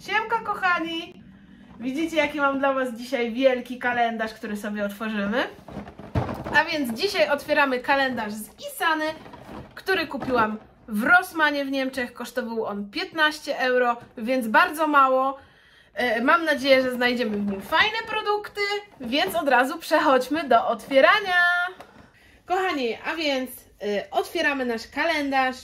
Siemka kochani! Widzicie jaki mam dla was dzisiaj wielki kalendarz, który sobie otworzymy? A więc dzisiaj otwieramy kalendarz z Isany, który kupiłam w Rossmanie w Niemczech. Kosztował on 15 euro, więc bardzo mało. Mam nadzieję, że znajdziemy w nim fajne produkty, więc od razu przechodźmy do otwierania. Kochani, a więc otwieramy nasz kalendarz.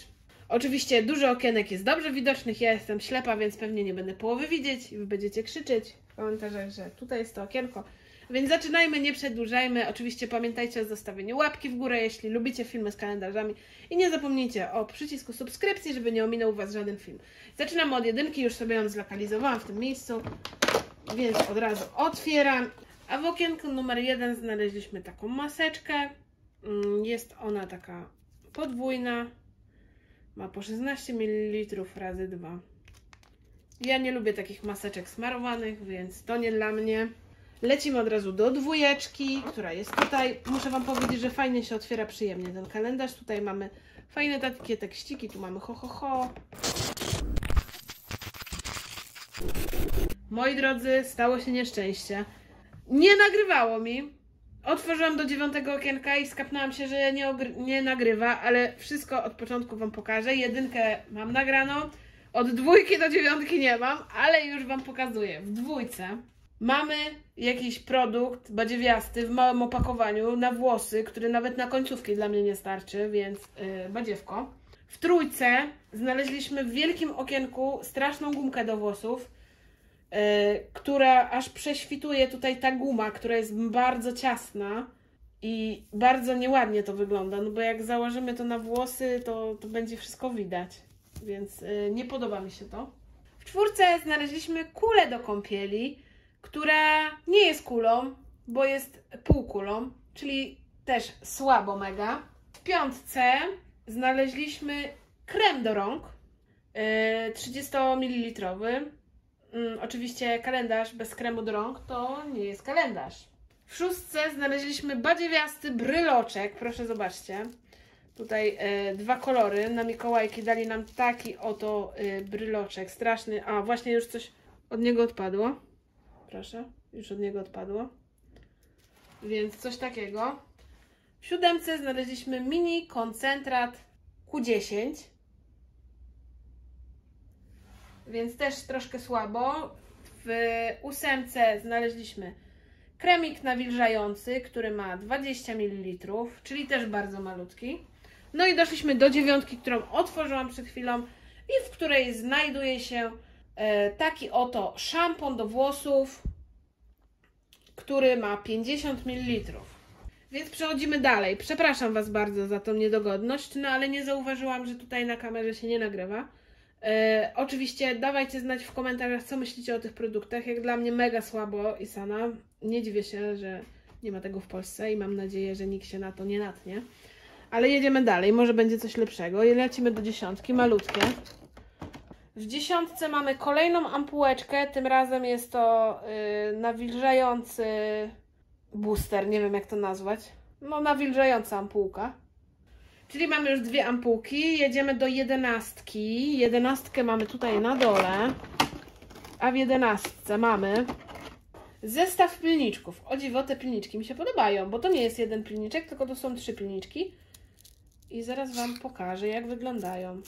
Oczywiście dużo okienek jest dobrze widocznych, ja jestem ślepa, więc pewnie nie będę połowy widzieć i wy będziecie krzyczeć w komentarzach, że tutaj jest to okienko. Więc zaczynajmy, nie przedłużajmy. Oczywiście pamiętajcie o zostawieniu łapki w górę, jeśli lubicie filmy z kalendarzami. I nie zapomnijcie o przycisku subskrypcji, żeby nie ominął was żaden film. Zaczynamy od jedynki, już sobie ją zlokalizowałam w tym miejscu, więc od razu otwieram. A w okienku numer 1 znaleźliśmy taką maseczkę. Jest ona taka podwójna. Ma po 16 ml razy 2. Ja nie lubię takich maseczek smarowanych, więc to nie dla mnie. Lecimy od razu do dwójeczki, która jest tutaj. Muszę wam powiedzieć, że fajnie się otwiera przyjemnie ten kalendarz. Tutaj mamy fajne takie tekściki, tu mamy ho, ho, ho. Moi drodzy, stało się nieszczęście. Nie nagrywało mi. Otworzyłam do 9 okienka i skapnęłam się, że nie nagrywa, ale wszystko od początku wam pokażę. Jedynkę mam nagraną, od 2 do 9 nie mam, ale już wam pokazuję. W 2 mamy jakiś produkt badziewiasty w małym opakowaniu na włosy, który nawet na końcówki dla mnie nie starczy, więc badziewko. W 3 znaleźliśmy w wielkim okienku straszną gumkę do włosów, która aż prześwituje tutaj ta guma, która jest bardzo ciasna i bardzo nieładnie to wygląda, no bo jak założymy to na włosy, to będzie wszystko widać, więc nie podoba mi się to. W 4 znaleźliśmy kulę do kąpieli, która nie jest kulą, bo jest półkulą, czyli też słabo mega. W 5 znaleźliśmy krem do rąk 30 ml. Oczywiście kalendarz bez kremu do rąk to nie jest kalendarz. W 6 znaleźliśmy badziewiasty bryloczek, proszę zobaczcie. Tutaj 2 kolory, na Mikołajki dali nam taki oto bryloczek, straszny. A właśnie już coś od niego odpadło. Proszę, już od niego odpadło. Więc coś takiego. W 7 znaleźliśmy mini koncentrat Q10. Więc też troszkę słabo. W 8 znaleźliśmy kremik nawilżający, który ma 20 ml, czyli też bardzo malutki. No i doszliśmy do 9, którą otworzyłam przed chwilą i w której znajduje się taki oto szampon do włosów, który ma 50 ml. Więc przechodzimy dalej. Przepraszam was bardzo za tą niedogodność, no ale nie zauważyłam, że tutaj na kamerze się nie nagrywa. Oczywiście dawajcie znać w komentarzach, co myślicie o tych produktach. Jak dla mnie mega słabo Isana. Nie dziwię się, że nie ma tego w Polsce i mam nadzieję, że nikt się na to nie natnie. Ale jedziemy dalej, może będzie coś lepszego. I lecimy do 10, malutkie. W 10 mamy kolejną ampułeczkę. Tym razem jest to nawilżający booster, nie wiem jak to nazwać. No nawilżająca ampułka. Czyli mamy już 2 ampułki, jedziemy do 11. 11 mamy tutaj na dole, a w 11 mamy zestaw pilniczków. O dziwo, te pilniczki mi się podobają, bo to nie jest jeden pilniczek, tylko to są 3 pilniczki. I zaraz wam pokażę, jak wyglądają.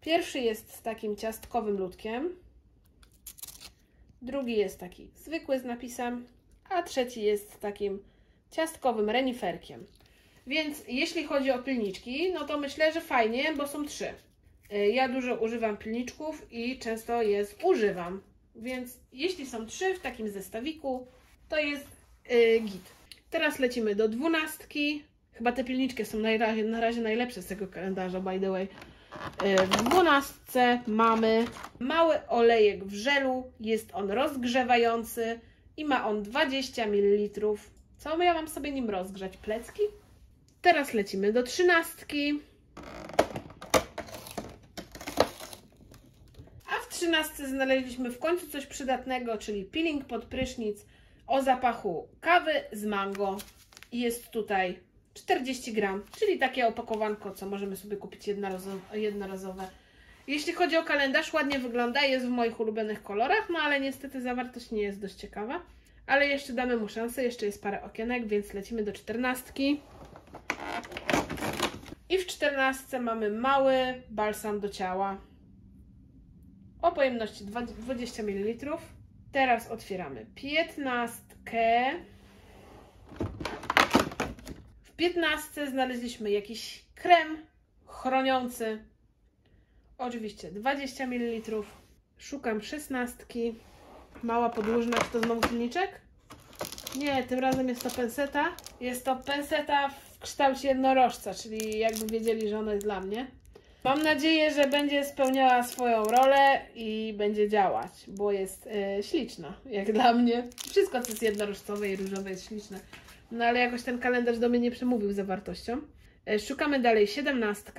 Pierwszy jest z takim ciastkowym ludkiem, drugi jest taki zwykły z napisem, a trzeci jest z takim ciastkowym reniferkiem. Więc jeśli chodzi o pilniczki, no to myślę, że fajnie, bo są 3. Ja dużo używam pilniczków i często je używam. Więc jeśli są 3 w takim zestawiku, to jest git. Teraz lecimy do 12. Chyba te pilniczki są na razie najlepsze z tego kalendarza, by the way. W 12 mamy mały olejek w żelu. Jest on rozgrzewający i ma on 20 ml. Co ja mam sobie nim rozgrzać? Plecki? Teraz lecimy do 13. A w 13 znaleźliśmy w końcu coś przydatnego, czyli peeling pod prysznic o zapachu kawy z mango. Jest tutaj 40 gram, czyli takie opakowanko, co możemy sobie kupić jednorazowe. Jeśli chodzi o kalendarz, ładnie wygląda, jest w moich ulubionych kolorach, no ale niestety zawartość nie jest dość ciekawa. Ale jeszcze damy mu szansę, jeszcze jest parę okienek, więc lecimy do 14. I w 14 mamy mały balsam do ciała o pojemności 20 ml. Teraz otwieramy 15. W 15 znaleźliśmy jakiś krem chroniący. Oczywiście 20 ml. Szukam 16. Mała podłużna, czy to znowu filmiczek? Nie, tym razem jest to penseta. Jest to penseta w kształcie jednorożca, czyli jakby wiedzieli, że ona jest dla mnie. Mam nadzieję, że będzie spełniała swoją rolę i będzie działać, bo jest śliczna, jak dla mnie. Wszystko, co jest jednorożcowe i różowe, jest śliczne. No ale jakoś ten kalendarz do mnie nie przemówił zawartością. Szukamy dalej 17.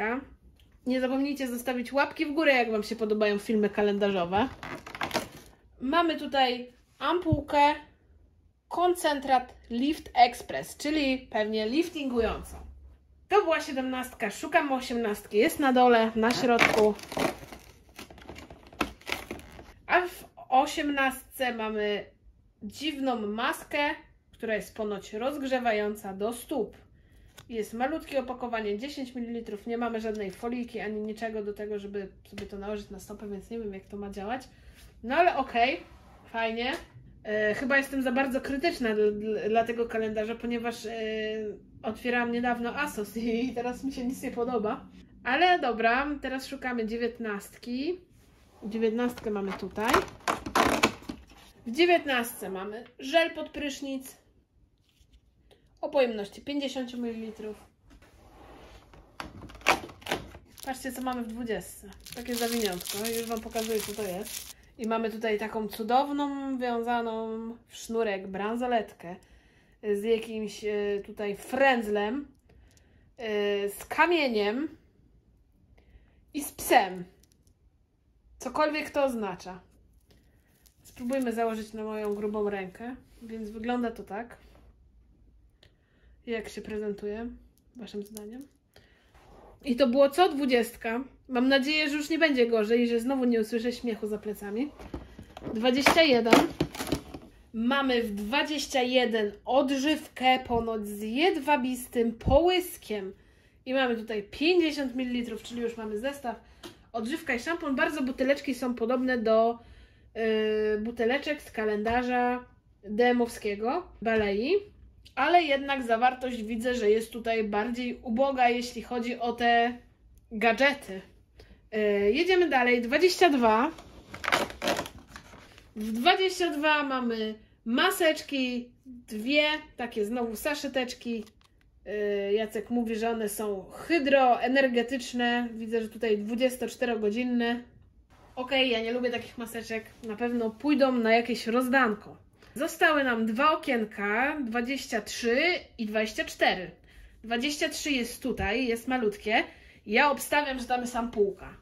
Nie zapomnijcie zostawić łapki w górę, jak Wam się podobają filmy kalendarzowe. Mamy tutaj ampułkę koncentrat Lift Express, czyli pewnie liftingującą. To była 17, szukam 18, jest na dole, na środku. A w 18 mamy dziwną maskę, która jest ponoć rozgrzewająca do stóp. Jest malutkie opakowanie, 10 ml, nie mamy żadnej foliki ani niczego do tego, żeby sobie to nałożyć na stopę, więc nie wiem, jak to ma działać. No ale okej, fajnie. Chyba jestem za bardzo krytyczna dla tego kalendarza, ponieważ otwierałam niedawno ASOS i teraz mi się nic nie podoba. Ale dobra, teraz szukamy 19. 19 mamy tutaj. W 19 mamy żel pod prysznic o pojemności 50 ml. Patrzcie, co mamy w 20. Takie zawiniątko, już Wam pokazuję, co to jest. I mamy tutaj taką cudowną, wiązaną w sznurek bransoletkę z jakimś tutaj frędzlem, z kamieniem i z psem. Cokolwiek to oznacza. Spróbujmy założyć na moją grubą rękę, więc wygląda to tak. Jak się prezentuje, Waszym zdaniem? I to było co 20. Mam nadzieję, że już nie będzie gorzej i że znowu nie usłyszę śmiechu za plecami. 21. Mamy w 21 odżywkę ponoć z jedwabistym połyskiem. I mamy tutaj 50 ml, czyli już mamy zestaw. Odżywka i szampon. Bardzo buteleczki są podobne do buteleczek z kalendarza DM-owskiego Balei. Ale jednak zawartość widzę, że jest tutaj bardziej uboga, jeśli chodzi o te gadżety. Jedziemy dalej. 22. W 22 mamy maseczki, dwie takie znowu saszeteczki. Jacek mówi, że one są hydroenergetyczne. Widzę, że tutaj 24-godzinne. Okej, ja nie lubię takich maseczek. Na pewno pójdą na jakieś rozdanko. Zostały nam dwa okienka, 23 i 24. 23 jest tutaj, jest malutkie. Ja obstawiam, że tam jest ampułka.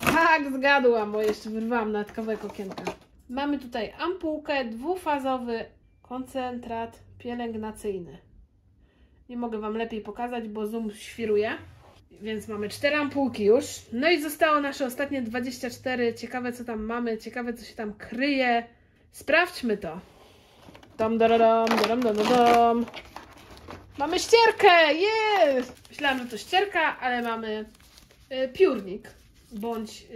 Tak, zgadłam, bo jeszcze wyrwałam dodatkowego okienka. Mamy tutaj ampułkę, dwufazowy koncentrat pielęgnacyjny. Nie mogę Wam lepiej pokazać, bo zoom świruje. Więc mamy 4 ampułki już. No i zostało nasze ostatnie 24. Ciekawe, co tam mamy, ciekawe, co się tam kryje. Sprawdźmy to. Mamy ścierkę! Jest! Myślałam, że to ścierka, ale mamy piórnik bądź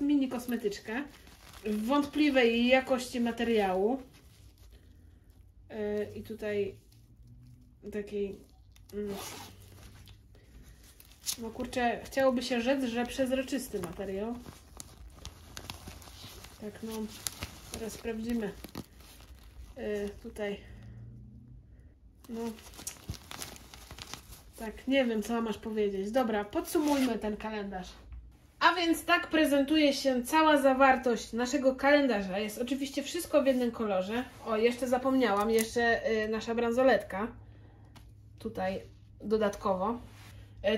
mini kosmetyczkę w wątpliwej jakości materiału. I tutaj takiej... No kurczę, chciałoby się rzec, że przezroczysty materiał. Tak, no, teraz sprawdzimy. Tutaj. No. Tak, nie wiem, co mam aż powiedzieć. Dobra, podsumujmy ten kalendarz. A więc tak prezentuje się cała zawartość naszego kalendarza. Jest oczywiście wszystko w jednym kolorze. O, jeszcze zapomniałam, jeszcze nasza bransoletka. Tutaj dodatkowo.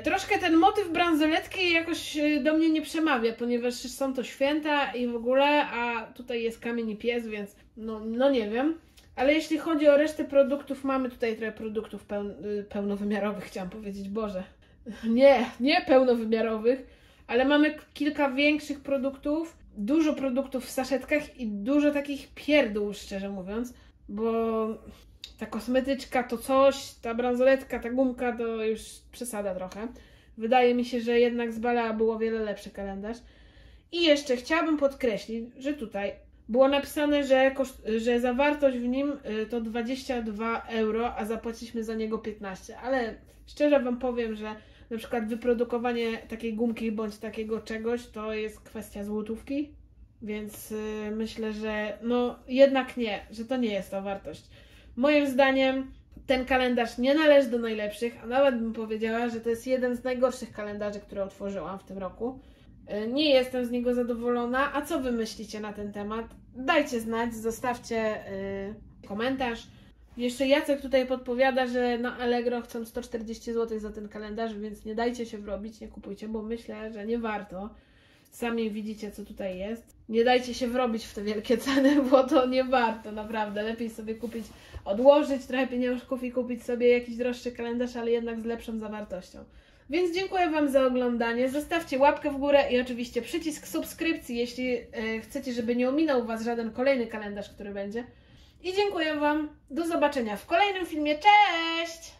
Troszkę ten motyw bransoletki jakoś do mnie nie przemawia, ponieważ są to święta i w ogóle, a tutaj jest kamień i pies, więc no nie wiem. Ale jeśli chodzi o resztę produktów, mamy tutaj trochę produktów pełnowymiarowych, chciałam powiedzieć, Boże. nie pełnowymiarowych, ale mamy kilka większych produktów, dużo produktów w saszetkach i dużo takich pierdół, szczerze mówiąc, bo ta kosmetyczka to coś, ta bransoletka, ta gumka to już przesada trochę. Wydaje mi się, że jednak z Balea było wiele lepszy kalendarz. I jeszcze chciałabym podkreślić, że tutaj było napisane, że zawartość w nim to 22 euro, a zapłaciliśmy za niego 15, ale szczerze wam powiem, że na przykład wyprodukowanie takiej gumki bądź takiego czegoś to jest kwestia złotówki, więc myślę, że no jednak nie, że to nie jest ta wartość. Moim zdaniem ten kalendarz nie należy do najlepszych, a nawet bym powiedziała, że to jest jeden z najgorszych kalendarzy, które otworzyłam w tym roku. Nie jestem z niego zadowolona, a co wy myślicie na ten temat? Dajcie znać, zostawcie komentarz. Jeszcze Jacek tutaj podpowiada, że na Allegro chcą 140 zł za ten kalendarz, więc nie dajcie się wrobić, nie kupujcie, bo myślę, że nie warto. Sami widzicie, co tutaj jest. Nie dajcie się wrobić w te wielkie ceny, bo to nie warto, naprawdę. Lepiej sobie kupić, odłożyć trochę pieniążków i kupić sobie jakiś droższy kalendarz, ale jednak z lepszą zawartością. Więc dziękuję wam za oglądanie, zostawcie łapkę w górę i oczywiście przycisk subskrypcji, jeśli chcecie, żeby nie ominął was żaden kolejny kalendarz, który będzie. I dziękuję wam, do zobaczenia w kolejnym filmie, cześć!